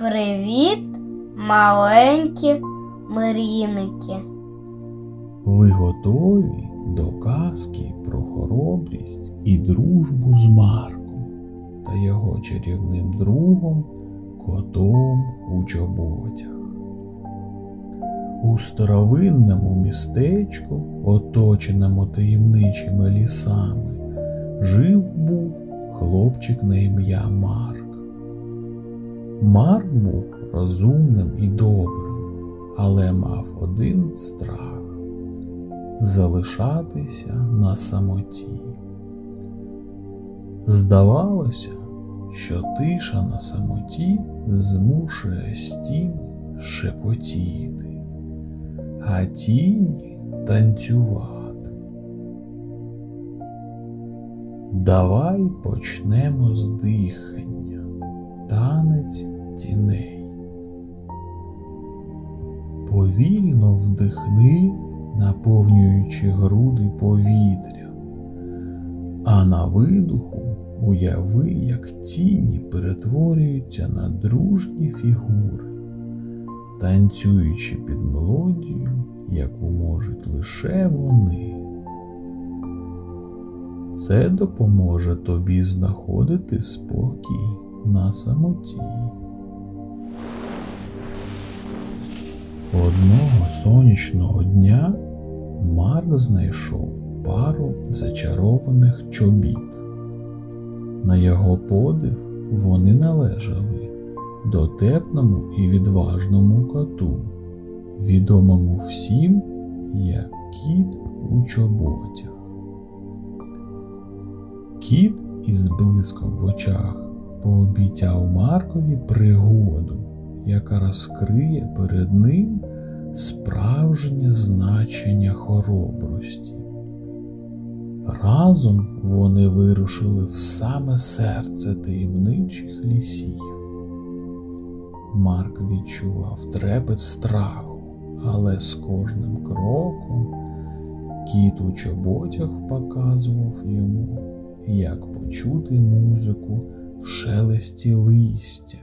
Привіт, маленькі мрійники! Ви готові до казки про хоробрість і дружбу з Марком та його чарівним другом Котом у чоботях? У старовинному містечку, оточеному таємничими лісами, жив-був хлопчик на ім'я Марк. Марк був розумним і добрим, але мав один страх – залишатися на самоті. Здавалося, що тиша на самоті змушує стіни шепотіти, а тіні танцювати. Давай почнемо з дихання, танець тіней. Повільно вдихни, наповнюючи груди повітря, а на видуху уяви, як тіні перетворюються на дружні фігури, танцюючи під мелодію, яку можуть лише вони. Це допоможе тобі знаходити спокій на самоті. Одного сонячного дня Марк знайшов пару зачарованих чобіт. На його подив, вони належали дотепному і відважному коту, відомому всім як Кіт у чоботях. Кіт із блиском в очах пообіцяв Маркові пригоду, яка розкриє перед ним справжнє значення хоробрості. Разом вони вирушили в саме серце таємничих лісів. Марк відчував трепет страху, але з кожним кроком Кіт у чоботях показував йому, як почути музику в шелесті листя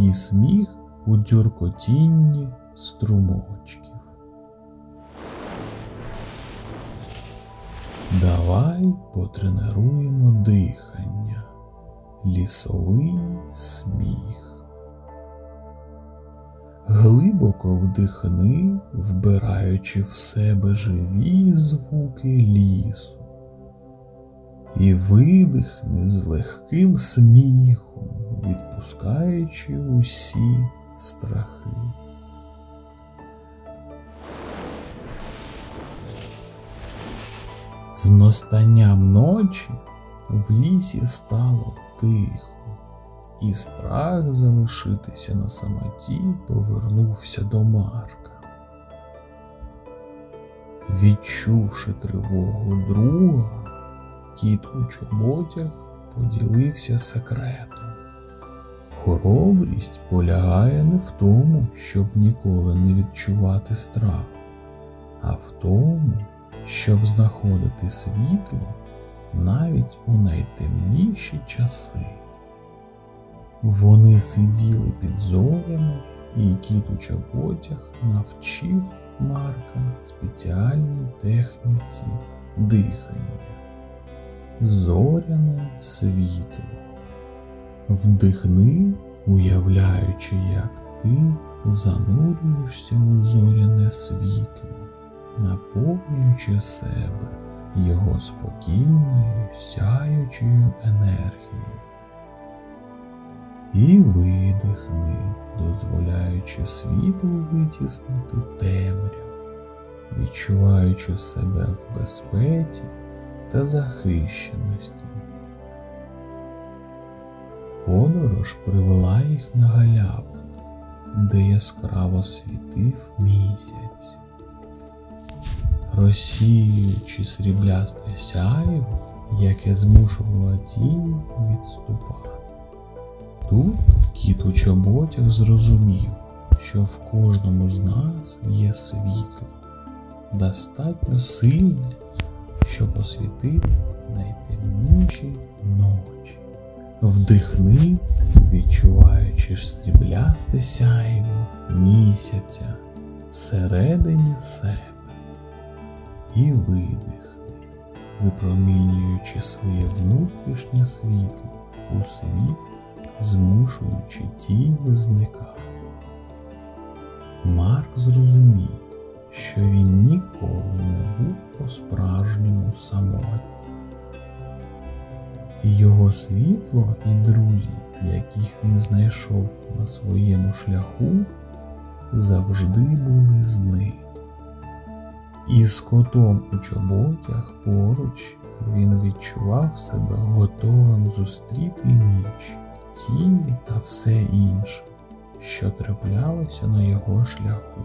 і сміх у дзюркотінні струмочків. Давай потренуємо дихання, лісовий сміх. Глибоко вдихни, вбираючи в себе живі звуки лісу. І видихни з легким сміхом, відпускаючи усі страхи. З настанням ночі в лісі стало тихо, і страх залишитися на самоті повернувся до Марка. Відчувши тривогу друга, Кіт у чоботях поділився секретом. Хоробрість полягає не в тому, щоб ніколи не відчувати страх, а в тому, щоб знаходити світло навіть у найтемніші часи. Вони сиділи під зорями, і Кіт у чоботях навчив Марка спеціальній техніці дихання – зоряне світло. Вдихни, уявляючи, як ти занурюєшся у зоряне світло, наповнюючи себе його спокійною, сяючою енергією. І видихни, дозволяючи світлу витіснити темряву, відчуваючи себе в безпеці та захищеності. Подорож привела їх на галявину, де яскраво світив місяць. Розсіюючи сріблясте сяйво, яке змушувало тіні відступати. Тут Кіт у чоботях зрозумів, що в кожному з нас є світло, достатньо сильне, щоб освітити найтемніші ночі. Вдихни, відчуваючи сріблясте сяйво, часте сяйво місяця всередині себе і видихни, випромінюючи своє внутрішнє світло у світ, змушуючи тіні зникати. Марк зрозумів, що він ніколи не був по-справжньому самотнім. І його світло і друзі, яких він знайшов на своєму шляху, завжди були з ним. І з котом у чоботях поруч він відчував себе готовим зустріти ніч, тіні та все інше, що траплялося на його шляху.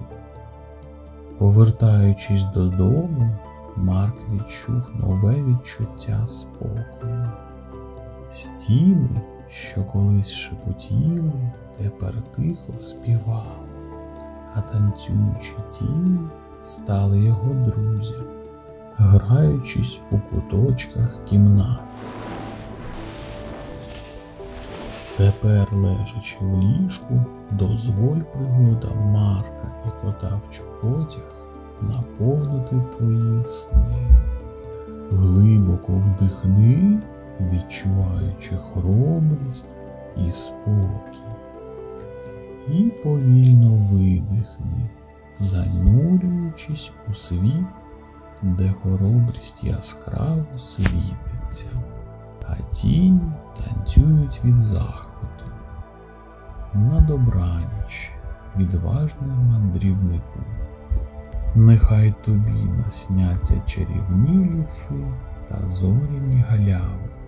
Повертаючись додому, Марк відчув нове відчуття спокою. Стіни, що колись шепотіли, тепер тихо співали, а танцюючі тіні стали його друзями, граючись у куточках кімнати. Тепер, лежачи в ліжку, дозволь пригодам Марка і кота в чоботях наповнити твої сни. Глибоко вдихни, відчуваючи хоробрість і спокій. І повільно видихни, занурюючись у світ, де хоробрість яскраво світиться, а тіні танцюють від захвату. На добраніч, відважний мандрівнику. Нехай тобі насняться чарівні ліси та зоряні галяви,